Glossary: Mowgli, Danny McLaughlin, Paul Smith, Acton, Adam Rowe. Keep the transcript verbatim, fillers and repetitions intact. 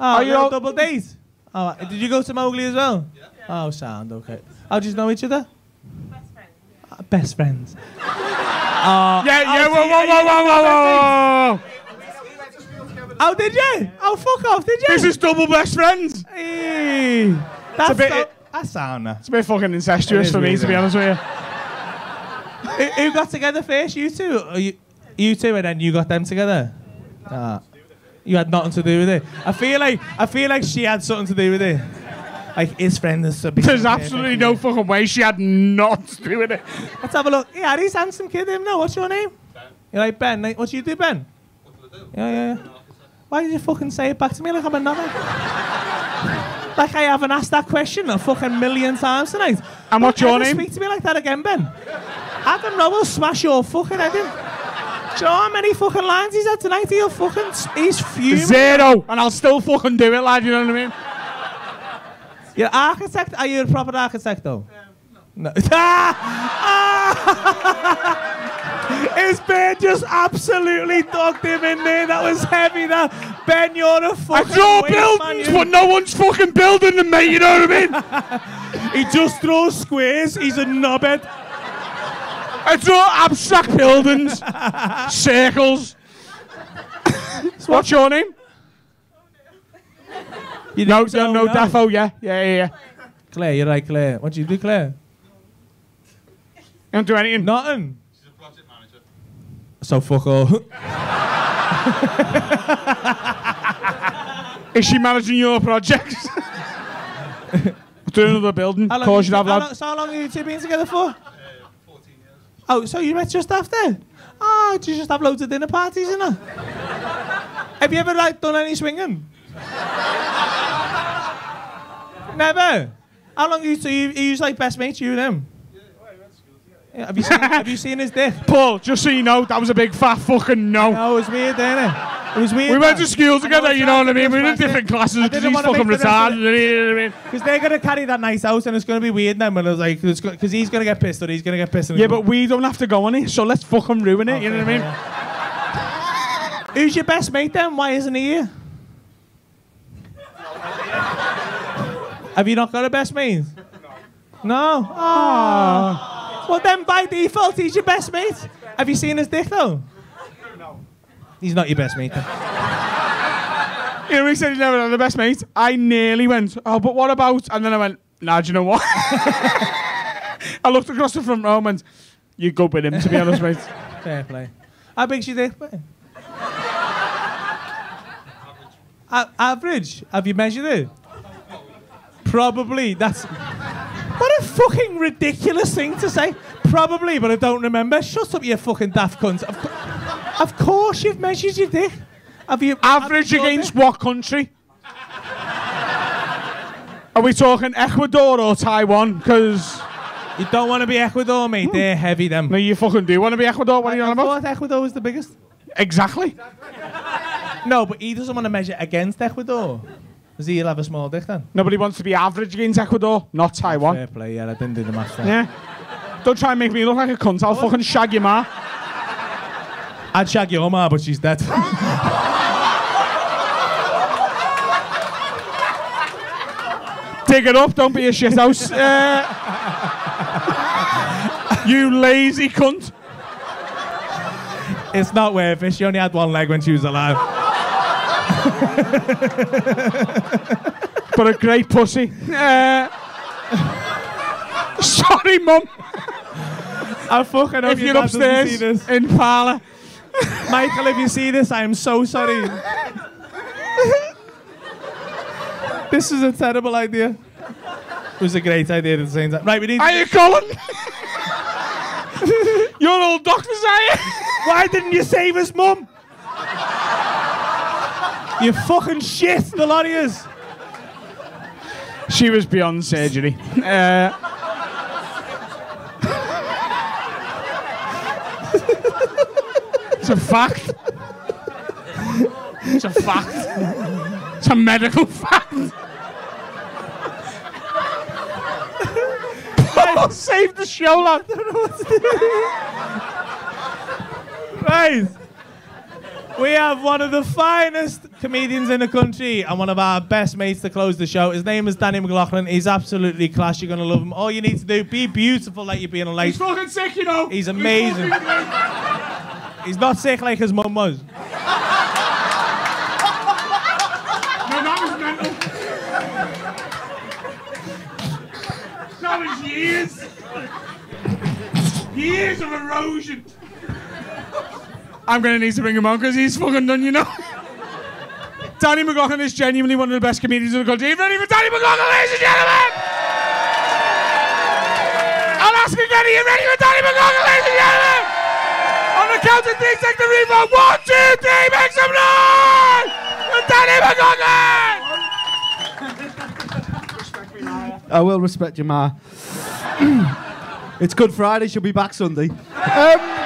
Oh, you're all double days? Oh, did you go to Mowgli as well? Yeah. Oh, sound, okay. How do you know each other? Best friends. Uh, best friends. uh, yeah, yeah, whoa, whoa, whoa, whoa, whoa, whoa! Oh, did you? Oh, fuck off, did you? This is double best friends! Hey, that's a bit... So, that's sound, It's a bit fucking incestuous for me, really, to be honest with you. who, who got together first? You two? Or you, you two, and then you got them together? Uh, you had nothing to do with it. I feel like I feel like she had something to do with it. Like his friend is so big. There's absolutely no fucking way she had nothing to do with it. Let's have a look. Yeah, he's handsome kid. Him now. What's your name? Ben. You're like Ben. Like, what do you do, Ben? What do I do? Yeah, yeah. yeah. Why did you fucking say it back to me like I'm a nothing? Like I haven't asked that question a fucking million times tonight. And what's your name? Speak to me like that again, Ben. Adam Rowe will smash your fucking head in. Do you know how many fucking lines he's had tonight? He'll fucking... He's fuming. Zero. And I'll still fucking do it, lad. You know what I mean? You're an architect? Are you a proper architect, though? Um, no. no. His Ben just absolutely dogged him in there. That was heavy, that. Ben, you're a fucking... I draw buildings, man, but no one's fucking building them, mate. You know what I mean? He just throws squares. He's a knobhead. I draw abstract buildings, circles. So what's your name? You no, no, no, Daffo, yeah. Yeah, yeah, yeah. Claire, you're right, Claire. What do you do, Claire? You don't do anything? Nothing. She's a project manager. So fuck all. Is she managing your projects? Do another building. How long, you, have how, long, so how long have you two been together for? Oh, so you met just after? Oh, do you just have loads of dinner parties in her? Have you ever, like, done any swinging? Never? How long are you two? You, you like, best mates, you and him? Yeah, well, we went to school together, yeah. Yeah, have you seen, have you seen his dick? Paul, just so you know, that was a big fat fucking no. No, it was weird, didn't it? It was weird. We went to school together, you know what I mean? We were in different classes because he's fucking retarded, you know what I mean? Because they're going to carry that night out and it's going to be weird then when I was like, because he's going to get pissed or he's going to get pissed. Yeah, but we don't have to go on it, so let's fucking ruin it, you know what I mean? Who's your best mate then? Why isn't he here? Have you not got a best mate? No. No? Aww. Well then, by default, he's your best mate. Have you seen his dick though? He's not your best mate. You know, he said he's never had a best mate. I nearly went, oh, but what about? And then I went, nah, do you know what? I looked across the front row and went, you go with him, to be honest, mate. Fair play. How big's your dick? Average. Average? Have you measured it? Probably. That's... What a fucking ridiculous thing to say. Probably, but I don't remember. Shut up, you fucking daft cunt. Of course you've measured your dick. Have you average against what country? Are we talking Ecuador or Taiwan? Because you don't want to be Ecuador, mate. Hmm. They're heavy, them. No, you fucking do want to be Ecuador. What I, are you on about? I thought Ecuador was the biggest. Exactly. No, but he doesn't want to measure against Ecuador. Because he'll have a small dick then. Nobody wants to be average against Ecuador, not Taiwan. Fair play, yeah, I didn't do the maths then. Yeah. Don't try and make me look like a cunt. I'll what? fucking shag your ma. I'd shag your ma, but she's dead. Dig it up, don't be a shithouse. Uh, you lazy cunt. It's not worth it. She only had one leg when she was alive. But a great pussy. Uh, sorry, Mum. I fucking hope if you're upstairs in parlour. Michael, if you see this, I am so sorry. This is a terrible idea. It was a great idea at the same time. Right, we need... Are you Colin? You're all doctors, are you? Why didn't you save us, Mum? You fucking shit, the lot of yous. She was beyond surgery. Uh... It's a fact. It's a fact. It's a medical fact. Oh, save the show, lad. I don't know what to do. Right. We have one of the finest comedians in the country and one of our best mates to close the show. His name is Danny McLaughlin. He's absolutely class. You're going to love him. All you need to do, be beautiful like you're being late. He's fucking sick, you know. He's amazing. He's, He's not sick like his mum was. No, that was mental. That was years. Years of erosion. I'm going to need to bring him on because he's fucking done, you know. Danny McLaughlin is genuinely one of the best comedians in the country. Ready for Danny McLaughlin, ladies and gentlemen! I'll ask again, are you ready for Danny McLaughlin, ladies and gentlemen? On the count of three, take the reverb. One, two, three, make some noise! For Danny McLaughlin! Respect me, Maya. I will respect you, Maya. It's Good Friday, she'll be back Sunday. Um,